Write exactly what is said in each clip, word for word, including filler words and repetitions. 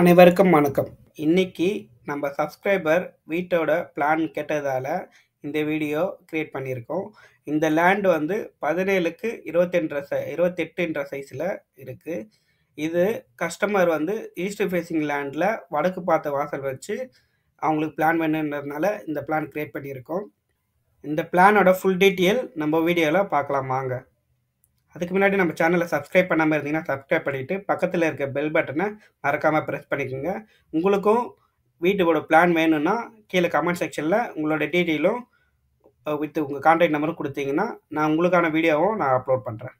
அனைவருக்கும் வணக்கம். இன்னைக்கு நம்ம சப்ஸ்கிரைபர் வீட்டோட பிளான் கேட்டதால் இந்த வீடியோ கிரியேட் பண்ணியிருக்கோம். இந்த லேண்ட் வந்து பதினேழுக்கு இருபத்தெண்டு ச இருபத்தெட்டுன்ற சைஸில் இருக்குது. இது கஸ்டமர் வந்து ஈஸ்ட் ஃபேஸிங் லேண்டில் வடக்கு பார்த்த வாசல் வச்சு அவங்களுக்கு பிளான் பண்ணுன்றதுனால இந்த பிளான் கிரியேட் பண்ணியிருக்கோம். இந்த பிளானோட ஃபுல் டீட்டெயில் நம்ம வீடியோவில் பார்க்கலாம் வாங்க. அதுக்கு முன்னாடி நம்ம சேனலை சப்ஸ்கிரைப் பண்ணாமல் இருந்தீங்கன்னா சப்ஸ்கிரைப் பண்ணிவிட்டு பக்கத்தில் இருக்க பெல் பட்டனை மறக்காமல் ப்ரெஸ் பண்ணிக்கோங்க. உங்களுக்கும் வீட்டோட பிளான் வேணும்னா கீழே கமெண்ட் செக்ஷனில் உங்களோட டீட்டெயிலும் வித் உங்கள் கான்டாக்ட் நம்பரும் கொடுத்தீங்கன்னா நான் உங்களுக்கான வீடியோவும் நான் அப்லோட் பண்ணுறேன்.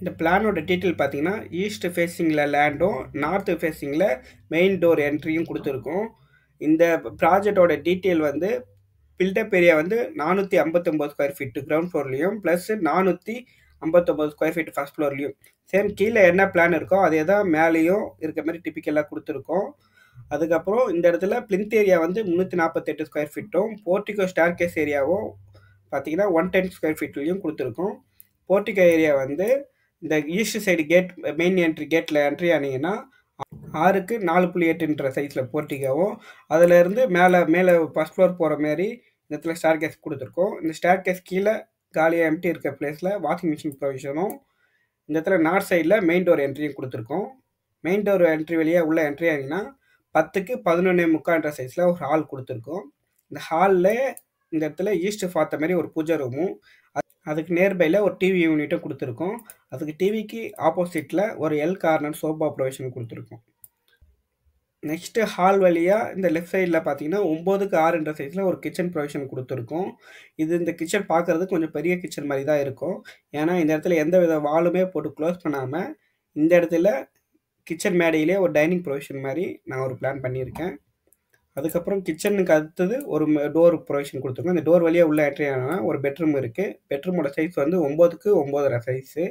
இந்த பிளானோட டீட்டெயில் பார்த்தீங்கன்னா ஈஸ்ட் ஃபேஸிங்கில் லேண்டும் நார்த்து ஃபேஸிங்கில் மெயின் டோர் என்ட்ரியும் கொடுத்துருக்கோம். இந்த ப்ராஜெக்டோட டீட்டெயில் வந்து பில்டப் ஏரியா வந்து நானூற்றி ஐம்பத்தொம்போது ஸ்கொயர் ஃபீட்டு கிரவுண்ட் ஃப்ளோர்லேயும் ப்ளஸ் நானூற்றி ஐம்பத்தொம்போது ஸ்கொயர் ஃபீட்டு ஃபஸ்ட் ஃப்ளோர்லேயும் சேம் கீழே என்ன பிளான் இருக்கோ அதே தான் மேலேயும் இருக்க மாதிரி டிப்பிக்கலாக கொடுத்துருக்கோம். அதுக்கப்புறம் இந்த இடத்துல பிளிந்த் ஏரியா வந்து முந்நூற்றி நாற்பத்தெட்டு ஸ்கொயர் ஃபீட்டும் போர்ட்டிகோ ஸ்டார்கேஸ் ஏரியாவும் பார்த்தீங்கன்னா ஒன் டென் ஸ்கொயர் ஃபீட்லேயும் கொடுத்துருக்கோம். போர்ட்டிகோ ஏரியா வந்து இந்த east side gate main entry கேட்டில் என்ட்ரி ஆனீங்கன்னா ஆறுக்கு நாலு புள்ளி எட்டுன்ற சைஸில் போர்ட்டிக்காவும் அதிலேருந்து மேலே மேலே ஃபஸ்ட் ஃப்ளோர் போகிற மாரி இந்த இடத்துல ஸ்டார் கேஸ் கொடுத்துருக்கோம். இந்த ஸ்டார் கேஸ் கீழே காலியாக எம்டி இருக்கிற பிளேஸில் வாஷிங் மிஷின் ப்ரொவிஷனும் இந்த இடத்துல நார்த் சைடில் மெயின் டோர் என்ட்ரியும் கொடுத்துருக்கோம். மெயின் டோர் என்ட்ரி வழியாக உள்ள என்ட்ரி ஆனீங்கன்னா பத்துக்கு பதினொன்று முக்கான்ற சைஸில் ஒரு ஹால் கொடுத்துருக்கோம். இந்த ஹாலில் இந்த இடத்துல ஈஸ்ட்டு பார்த்த மாதிரி ஒரு பூஜை ரூமும் அதுக்கு நியர்பையில் ஒரு டிவி யூனிட்டும் கொடுத்துருக்கோம். அதுக்கு டிவிக்கு ஆப்போசிட்டில் ஒரு எல் கார்னர் சோபா ப்ரொவிஷன் கொடுத்துருக்கோம். நெக்ஸ்ட்டு ஹால் வழியாக இந்த லெஃப்ட் சைடில் பார்த்தீங்கன்னா ஒம்போதுக்கு ஆறுன்ற சைஸில் ஒரு கிச்சன் ப்ரொவிஷன் கொடுத்துருக்கோம். இது இந்த கிச்சன் பார்க்குறதுக்கு கொஞ்சம் பெரிய கிச்சன் மாதிரி தான் இருக்கும். ஏன்னா இந்த இடத்துல எந்த வித வாலுமே போட்டு க்ளோஸ் பண்ணாமல் இந்த இடத்துல கிச்சன் மேடையிலே ஒரு டைனிங் ப்ரொவிஷன் மாதிரி நான் ஒரு பிளான் பண்ணியிருக்கேன். அதுக்கப்புறம் கிச்சனுக்கு அடுத்தது ஒரு டோர் ப்ரொவிஷன் கொடுத்துருக்கோம். இந்த டோர் வழியாக உள்ள என்ட்ரி ஆனா ஒரு பெட்ரூம் இருக்குது. பெட்ரூமோட சைஸ் வந்து ஒம்போதுக்கு ஒம்போதரை சைஸு.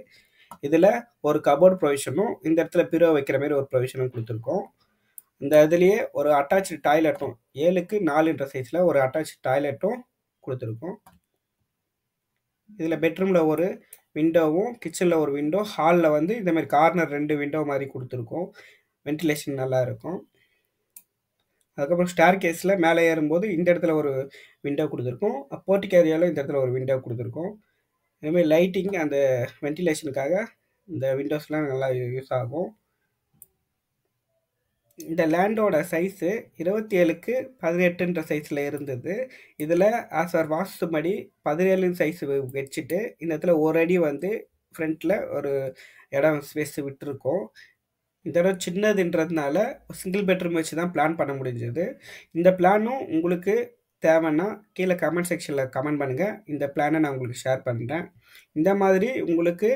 இதில் ஒரு கபோர்ட் ப்ரொவிஷனும் இந்த இடத்துல பீரோ வைக்கிற மாதிரி ஒரு ப்ரொவிஷனும் கொடுத்துருக்கோம். இந்த இதுலேயே ஒரு அட்டாச்சு டாய்லெட்டும் ஏழுக்கு நாலுன்ற சைஸில் ஒரு அட்டாச் டாய்லெட்டும் கொடுத்துருக்கோம். இதில் பெட்ரூமில் ஒரு விண்டோவும் கிச்சனில் ஒரு விண்டோ ஹாலில் வந்து இந்த மாதிரி கார்னர் ரெண்டு விண்டோ மாதிரி கொடுத்துருக்கோம். வென்டிலேஷன் நல்லாயிருக்கும். அதுக்கப்புறம் ஸ்டார் கேஸில் மேலே ஏறும்போது இந்த இடத்துல ஒரு விண்டோ கொடுத்துருக்கோம். போர்ட்டிக் ஏரியாவில் இந்த இடத்துல ஒரு விண்டோ கொடுத்துருக்கோம். இதுமாதிரி லைட்டிங் அந்த வென்டிலேஷனுக்காக இந்த விண்டோஸ்லாம் நல்லா யூஸ் ஆகும். இந்த லேண்டோட சைஸு இருபத்தி ஏழுக்கு பதினெட்டுன்ற சைஸில் இருந்தது. இதில் ஆஸ் பர் வாஸ்து படி பதினேழு சைஸ் வச்சுட்டு இந்த இடத்துல ஒரு அடி வந்து ஃப்ரண்ட்டில் ஒரு இடம் ஸ்பேஸ் விட்டுருக்கோம். இந்த இடம் சின்னதுன்றதுனால சிங்கிள் பெட்ரூம் வச்சு தான் பிளான் பண்ண முடிஞ்சது. இந்த பிளானும் உங்களுக்கு தேவைன்னா கீழே கமெண்ட் செக்ஷனில் கமெண்ட் பண்ணுங்கள். இந்த பிளானை நான் உங்களுக்கு ஷேர் பண்ணுறேன். இந்த மாதிரி உங்களுக்கு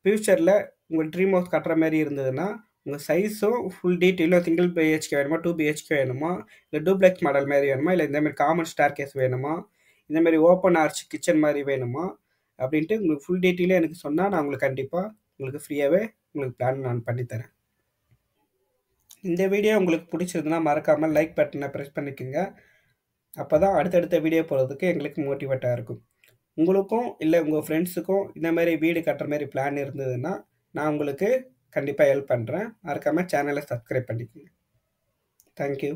ஃப்யூச்சரில் உங்கள் ட்ரீம் ஹவுஸ் கட்டுற மாதிரி இருந்ததுன்னா உங்கள் சைஸும் ஃபுல் டீட்டெயிலும் சிங்கிள் பிஹெச்கே வேணுமா, டூ பிஹெச்கே வேணுமா, இல்லை டூப்ளெக்ஸ் மாடல் மாதிரி வேணுமா, இல்லை இந்தமாதிரி காமன் ஸ்டார் கேஸ் வேணுமா, இந்தமாதிரி ஓப்பன் ஆர்ச் கிச்சன் மாதிரி வேணுமா அப்படின்ட்டு உங்களுக்கு ஃபுல் டீட்டெயிலும் எனக்கு சொன்னால் நான் உங்களுக்கு கண்டிப்பாக உங்களுக்கு ஃப்ரீயாகவே உங்களுக்கு பிளான் நான் பண்ணித்தரேன். இந்த வீடியோ உங்களுக்கு பிடிச்சிருந்தனா மறக்காமல் லைக் பட்டனை ப்ரெஸ் பண்ணிக்கோங்க. அப்போ தான் அடுத்தடுத்த வீடியோ போகிறதுக்கு எங்களுக்கு மோட்டிவேட்டாக இருக்கும். உங்களுக்கும் இல்லை உங்கள் ஃப்ரெண்ட்ஸுக்கும் இந்தமாதிரி வீடு கட்டுற மாதிரி பிளான் இருந்ததுன்னா நான் உங்களுக்கு கண்டிப்பாக ஹெல்ப் பண்ணுறேன். மறக்காமல் சேனலை சப்ஸ்கிரைப் பண்ணிக்கோங்க. தேங்க்யூ.